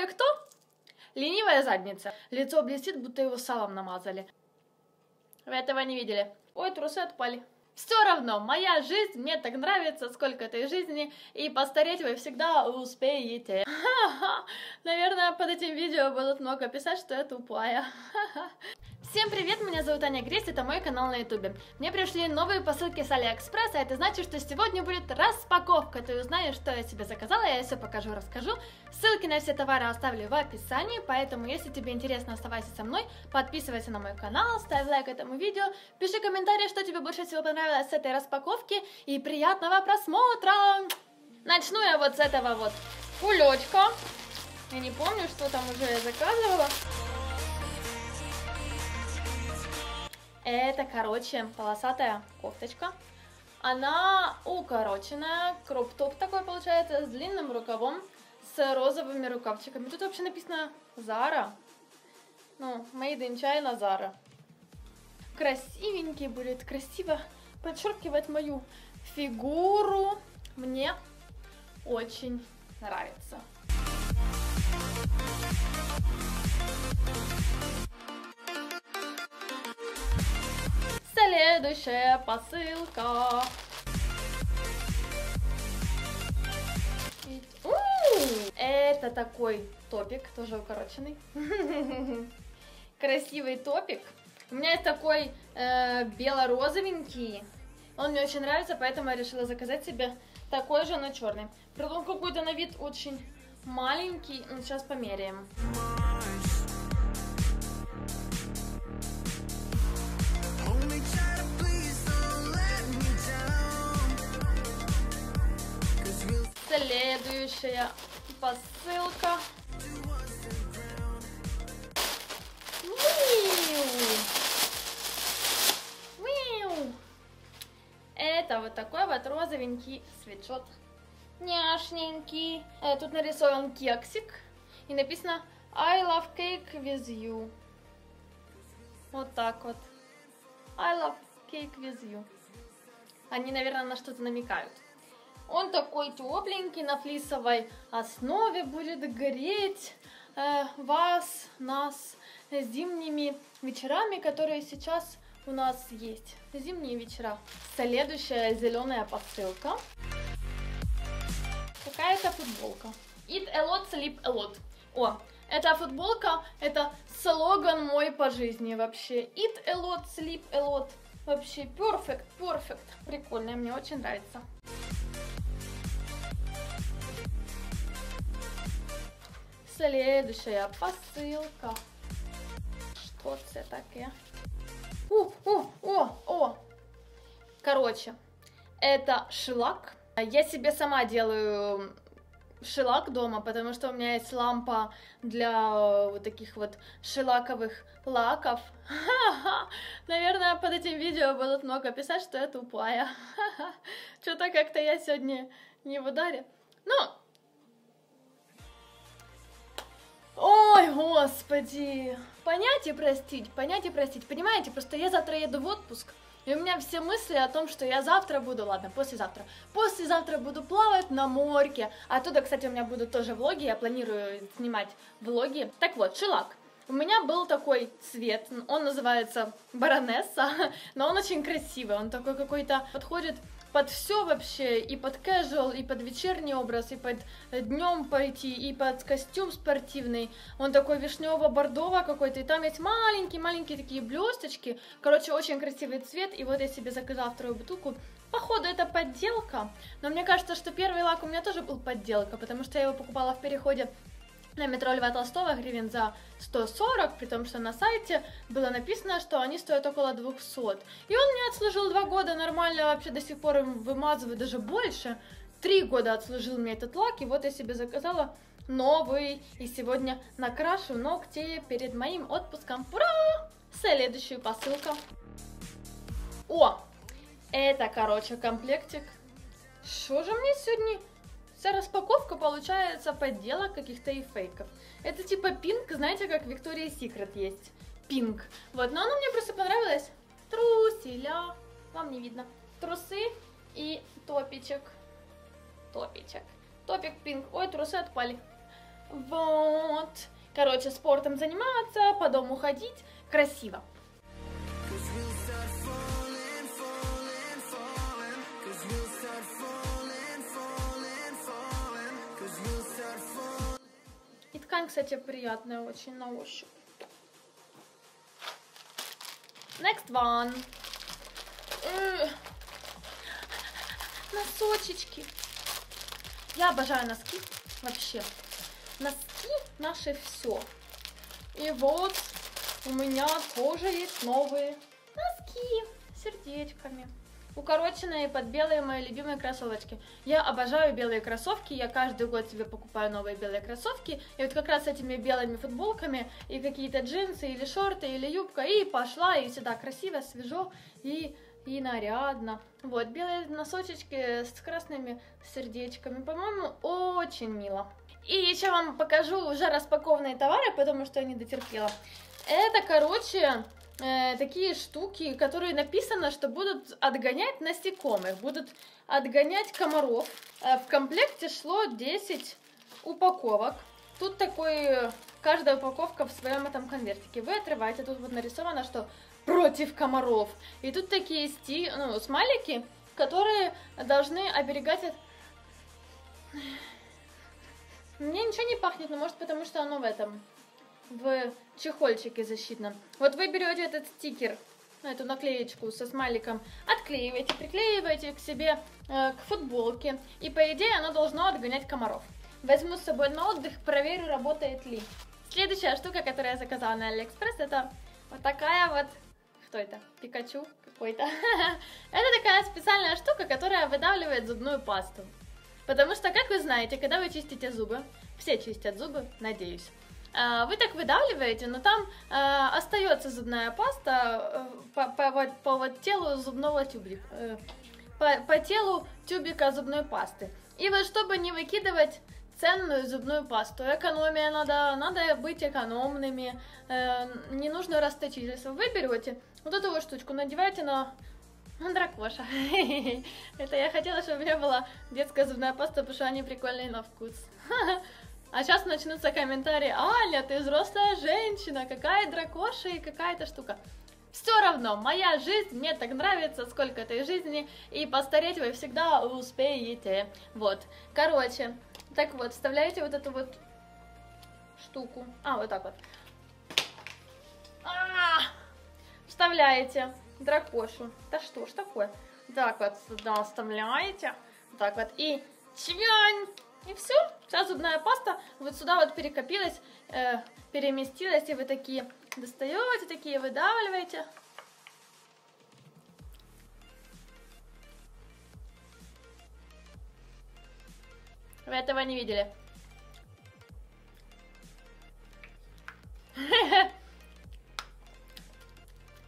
Ленивая кто? Ленивая задница. Лицо блестит, будто его салом намазали. Вы этого не видели. Ой, трусы отпали. Все равно, моя жизнь, мне так нравится, сколько этой жизни, и постареть вы всегда успеете. Наверное, под этим видео будут много писать, что я тупая. Всем привет, меня зовут Аня Гресь, это мой канал на ютубе. Мне пришли новые посылки с Алиэкспресса, это значит, что сегодня будет распаковка. Ты узнаешь, что я себе заказала, я все покажу, расскажу. Ссылки на все товары оставлю в описании, поэтому, если тебе интересно, оставайся со мной, подписывайся на мой канал, ставь лайк этому видео, пиши комментарии, что тебе больше всего понравилось с этой распаковки, и приятного просмотра! Начну я вот с этого вот кулечка. Я не помню, что там уже я заказывала. Это, короче, полосатая кофточка. Она укороченная, кроп-топ такой получается, с длинным рукавом, с розовыми рукавчиками. Тут вообще написано Зара. Ну, made in China Zara. Красивенький будет, красиво подчеркивает мою фигуру. Мне очень нравится. Следующая посылка. Это такой топик, тоже укороченный. Красивый топик. У меня есть такой бело-розовенький. Он мне очень нравится, поэтому я решила заказать себе такой же, но черный. Правда, он какой-то на вид очень маленький. Ну, сейчас померяем. Следующая посылка. Это вот такой вот розовенький свитшот. Няшненький. Тут нарисован кексик. И написано I love cake with you. Вот так вот. I love cake with you. Они, наверное, на что-то намекают. Он такой тепленький, на флисовой основе, будет греть нас зимними вечерами, которые сейчас у нас есть. Зимние вечера. Следующая зеленая посылка. Какая-то футболка. Eat a lot, sleep a lot. О, эта футболка, это слоган мой по жизни вообще. Eat a lot, sleep a lot. Вообще perfect, perfect. Прикольная, мне очень нравится. Следующая посылка. Что это такое? Короче, это шелак. Я себе сама делаю шелак дома, потому что у меня есть лампа для вот таких вот шелаковых лаков. Наверное, под этим видео будут много писать, что я тупая. Что-то как-то я сегодня не в ударе. Ну... Ой, господи, понять и простить, понимаете, просто я завтра еду в отпуск, и у меня все мысли о том, что я завтра буду, ладно, послезавтра буду плавать на морке, оттуда, кстати, у меня будут тоже влоги, я планирую снимать влоги. Так вот, шелак, у меня был такой цвет, он называется баронесса, но он очень красивый, он такой какой-то, подходит под все вообще, и под casual, и под вечерний образ, и под днем пойти, и под костюм спортивный. Он такой вишнево-бордово какой-то, и там есть маленькие-маленькие такие блесточки. Короче, очень красивый цвет, и вот я себе заказала вторую бутылку. Походу, это подделка, но мне кажется, что первый лак у меня тоже был подделка, потому что я его покупала в переходе на метро Льва Толстого гривен за 140, при том, что на сайте было написано, что они стоят около 200. И он мне отслужил 2 года нормально, вообще до сих пор им вымазываю, даже больше. 3 года отслужил мне этот лак, и вот я себе заказала новый. И сегодня накрашу ногти перед моим отпуском. Ура! Следующая посылка. О! Это, короче, комплектик. Что же мне сегодня... Вся распаковка получается подделок каких-то и фейков. Это типа пинг, знаете, как Виктория Сикрет есть. Пинг. Вот, но она мне просто понравилась. Труселя. Вам не видно. Трусы и топичек. Топик пинг. Ой, трусы отпали. Вот. мод. Короче, спортом заниматься, по дому ходить. Красиво. И ткань, кстати, приятная очень на ощупь. Next one. Носочечки. Я обожаю носки вообще. Носки наши все. И вот у меня тоже есть новые носки с сердечками. Укороченные под белые мои любимые кроссовочки. Я обожаю белые кроссовки, я каждый год себе покупаю новые белые кроссовки. И вот как раз с этими белыми футболками и какие-то джинсы, или шорты, или юбка, и пошла, и всегда красиво, свежо и нарядно. Вот, белые носочечки с красными сердечками, по-моему, очень мило. И еще вам покажу уже распакованные товары, потому что я не дотерпела. Это, короче... такие штуки, которые написано, что будут отгонять насекомых, будут отгонять комаров. В комплекте шло 10 упаковок. Тут такой, каждая упаковка в своем этом конвертике. Вы отрываете, тут вот нарисовано, что против комаров. И тут такие смайлики, которые должны оберегать от... Мне ничего не пахнет, но может потому, что оно в этом... в чехольчике защитном. Вот вы берете этот стикер, эту наклеечку со смайликом, отклеиваете, приклеиваете к себе, к футболке, и по идее оно должно отгонять комаров. Возьму с собой на отдых, проверю, работает ли. Следующая штука, которую я заказала на Алиэкспресс, это вот такая вот... Кто это? Пикачу какой-то. Это такая специальная штука, которая выдавливает зубную пасту. Потому что, как вы знаете, когда вы чистите зубы, все чистят зубы, надеюсь, вы так выдавливаете, но там остается зубная паста по телу зубного тюбика, по телу тюбика зубной пасты. И вот чтобы не выкидывать ценную зубную пасту, экономия надо быть экономными, не нужно расточительство. Вы берете вот эту вот штучку, надеваете на... Дракоша. Это я хотела, чтобы у меня была детская зубная паста, потому что они прикольные на вкус. А сейчас начнутся комментарии: Аля, ты взрослая женщина, какая дракоша и какая-то штука. Все равно, моя жизнь, мне так нравится, сколько этой жизни, и постареть вы всегда успеете. Вот, короче, так вот, вставляете вот эту вот штуку, вот так вот, вставляете дракошу, да что ж такое, так вот, сюда вставляете, так вот, и чвянь! И все, вся зубная паста вот сюда вот перекопилась, переместилась, и вы такие достаете, такие выдавливаете. Вы этого не видели.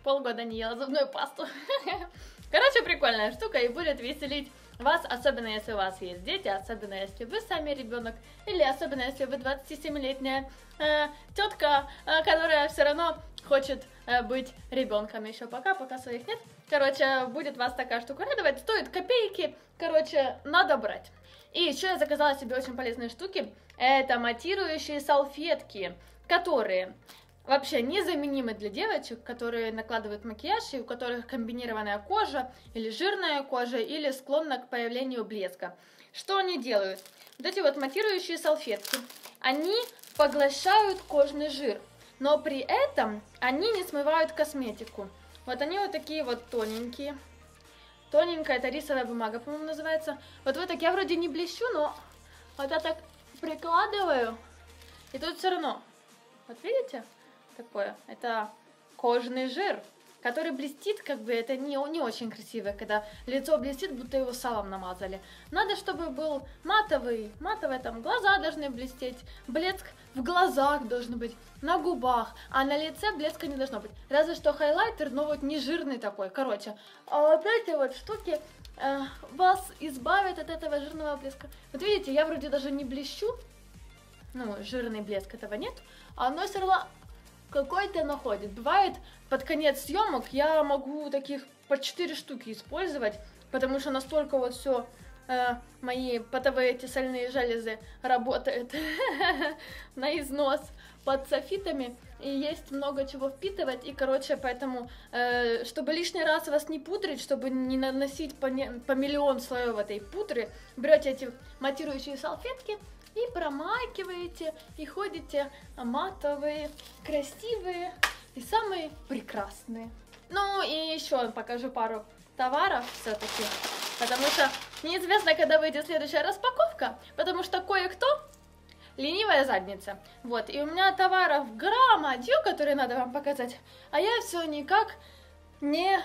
Полгода не ела зубную пасту. Короче, прикольная штука и будет веселить вас, особенно если у вас есть дети, особенно если вы сами ребенок, или особенно если вы 27-летняя тетка, которая все равно хочет быть ребенком еще пока своих нет. Короче, будет вас такая штука радовать, стоит копейки, короче, надо брать. И еще я заказала себе очень полезные штуки, это матирующие салфетки, которые... Вообще незаменимы для девочек, которые накладывают макияж и у которых комбинированная кожа, или жирная кожа, или склонна к появлению блеска. Что они делают? Вот эти вот матирующие салфетки, они поглощают кожный жир, но при этом они не смывают косметику. Вот они вот такие вот тоненькие. Тоненькая, это рисовая бумага, по-моему, называется. Вот так, я вроде не блещу, но вот я так прикладываю, и тут все равно, вот видите? Такое. Это кожный жир, который блестит, как бы это не очень красиво, когда лицо блестит, будто его салом намазали. Надо, чтобы был матовый, там глаза должны блестеть, блеск в глазах должен быть, на губах, а на лице блеска не должно быть. Разве что хайлайтер, но вот не жирный такой. Короче, вот эти вот штуки вас избавят от этого жирного блеска. Вот видите, я вроде даже не блещу, жирный блеск этого нет, а оно все равно... какой-то находит. Бывает, под конец съемок я могу таких по 4 штуки использовать, потому что настолько вот все мои потовые сальные железы работают на износ под софитами, и есть много чего впитывать, и, короче, поэтому, чтобы лишний раз вас не пудрить, чтобы не наносить по миллион слоев этой пудры, берете эти матирующие салфетки и промакиваете, и ходите матовые, красивые и самые прекрасные. Ну, и еще покажу пару товаров все-таки, потому что неизвестно, когда выйдет следующая распаковка, потому что кое-кто ленивая задница. Вот, и у меня товаров громадье, которые надо вам показать, а я все никак не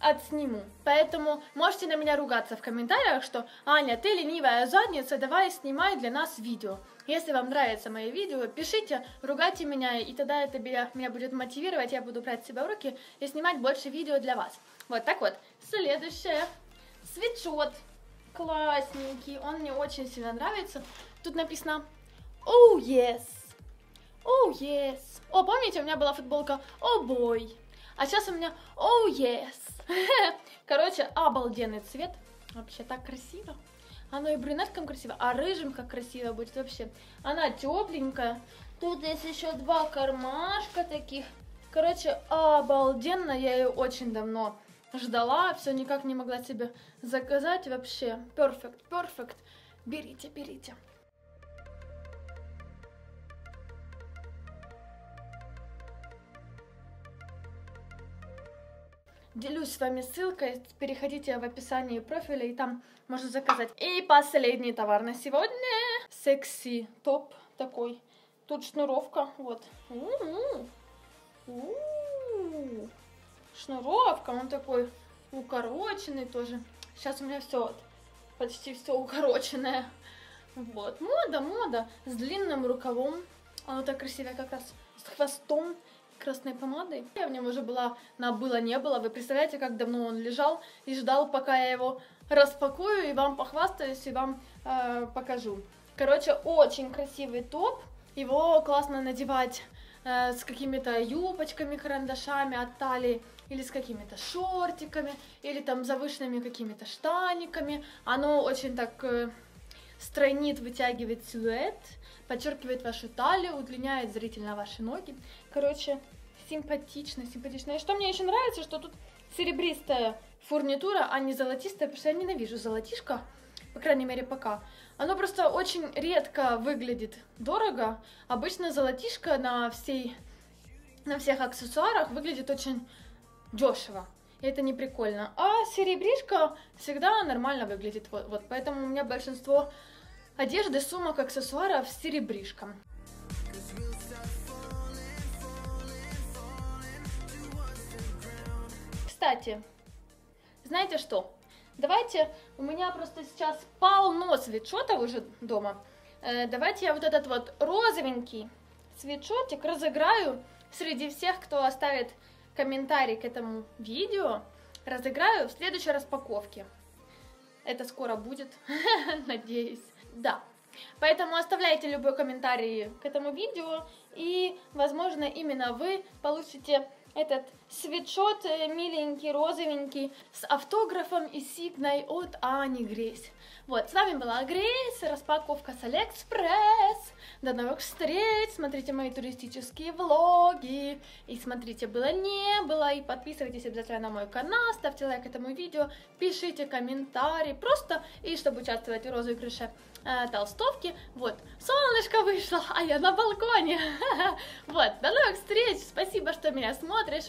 отсниму. Поэтому можете на меня ругаться в комментариях, что «Аня, ты ленивая задница, давай снимай для нас видео». Если вам нравится мое видео, пишите, ругайте меня, и тогда это меня будет мотивировать, я буду брать себя в руки и снимать больше видео для вас. Вот так вот. Следующее. Свитшот. Классненький. Он мне очень сильно нравится. Тут написано «Oh, yes! Oh, yes!» О, помните, у меня была футболка «Oh, boy!» А сейчас у меня «Oh, yes!» Короче, обалденный цвет. Вообще так красиво. Оно и брюнеткам красиво, а рыжим как красиво будет вообще. Она тепленькая. Тут есть еще два кармашка таких. Короче, обалденно. Я ее очень давно ждала. Все никак не могла себе заказать вообще. Perfect, perfect. Берите, берите. Делюсь с вами ссылкой, переходите в описании профиля, и там можно заказать. И последний товар на сегодня. Секси топ такой. Тут шнуровка, вот. Шнуровка, он такой укороченный тоже. Сейчас у меня все, вот, почти все укороченное. Вот, мода, мода. С длинным рукавом. Оно так красиво как раз с хвостом. Красной помадой. Я в нем уже была на «было-не было». Вы представляете, как давно он лежал и ждал, пока я его распакую и вам похвастаюсь, и вам покажу. Короче, очень красивый топ. Его классно надевать с какими-то юбочками, карандашами от талии, или с какими-то шортиками, или там завышенными какими-то штаниками. Оно очень так стройнит, вытягивает силуэт, подчеркивает вашу талию, удлиняет зрительно ваши ноги. Короче, симпатично, симпатично. И что мне еще нравится, что тут серебристая фурнитура, а не золотистая, потому что я ненавижу золотишко, по крайней мере пока. Оно просто очень редко выглядит дорого. Обычно золотишко на всех аксессуарах выглядит очень дешево. И это не прикольно. А серебришка всегда нормально выглядит. Вот, поэтому у меня большинство одежды, сумок, аксессуаров с серебришком. Кстати, знаете что? Давайте, у меня просто сейчас полно свитшотов уже дома. Давайте я вот этот вот розовенький свитшотик разыграю среди всех, кто оставит комментарий к этому видео. Разыграю в следующей распаковке. Это скоро будет, надеюсь. Да, поэтому оставляйте любой комментарий к этому видео, и, возможно, именно вы получите этот свитшот миленький, розовенький, с автографом и сигной от Ани Гресь. Вот, с вами была Грейс, распаковка с Алиэкспресс. До новых встреч, смотрите мои туристические влоги, и смотрите «Было-не было», и подписывайтесь обязательно на мой канал, ставьте лайк этому видео, пишите комментарии, просто, и чтобы участвовать в розыгрыше толстовки. Вот, солнышко вышло, а я на балконе. Вот, до новых встреч, спасибо, что меня смотришь.